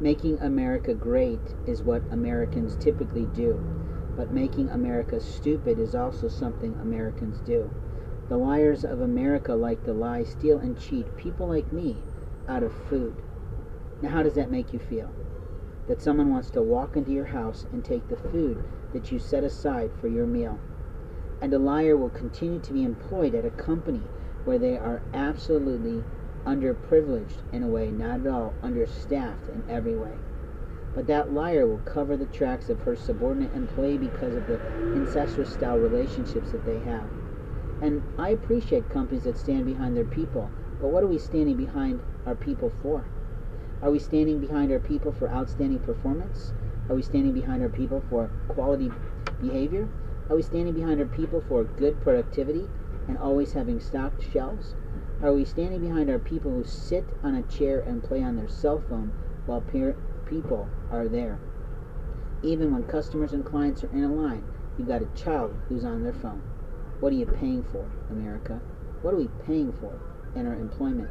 Making America great is what Americans typically do, but making America stupid is also something Americans do. The liars of America like to lie, steal, and cheat people like me out of food. Now how does that make you feel? That someone wants to walk into your house and take the food that you set aside for your meal. And a liar will continue to be employed at a company where they are absolutely underprivileged in a way, not at all understaffed in every way. But that liar will cover the tracks of her subordinate employee because of the incestuous style relationships that they have. And I appreciate companies that stand behind their people, but what are we standing behind our people for? Are we standing behind our people for outstanding performance? Are we standing behind our people for quality behavior? Are we standing behind our people for good productivity and always having stocked shelves? Are we standing behind our people who sit on a chair and play on their cell phone while people are there? Even when customers and clients are in a line, you've got a child who's on their phone. What are you paying for, America? What are we paying for in our employment,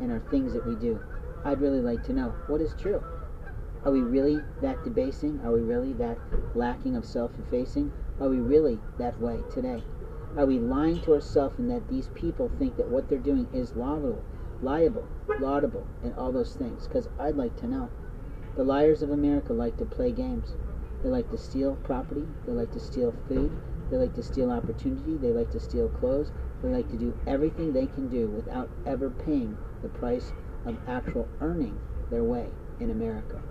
in our things that we do? I'd really like to know what is true. Are we really that debasing? Are we really that lacking of self-effacing? Are we really that way today? Are we lying to ourselves in that these people think that what they're doing is laudable, and all those things? Because I'd like to know. The liars of America like to play games. They like to steal property. They like to steal food. They like to steal opportunity. They like to steal clothes. They like to do everything they can do without ever paying the price of actual earning their way in America.